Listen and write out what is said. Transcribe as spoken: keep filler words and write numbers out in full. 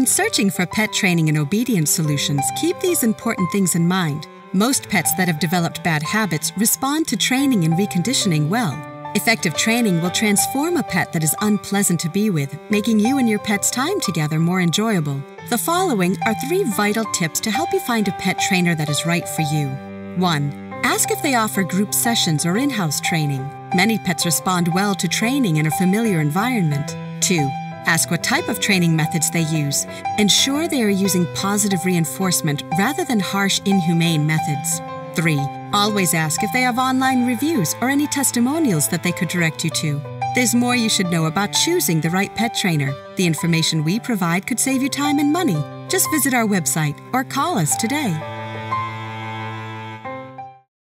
When searching for pet training and obedience solutions, keep these important things in mind. Most pets that have developed bad habits respond to training and reconditioning well. Effective training will transform a pet that is unpleasant to be with, making you and your pet's time together more enjoyable. The following are three vital tips to help you find a pet trainer that is right for you. one. Ask if they offer group sessions or in-house training. Many pets respond well to training in a familiar environment. two. Ask what type of training methods they use. Ensure they are using positive reinforcement rather than harsh, inhumane methods. three. Always ask if they have online reviews or any testimonials that they could direct you to. There's more you should know about choosing the right pet trainer. The information we provide could save you time and money. Just visit our website or call us today.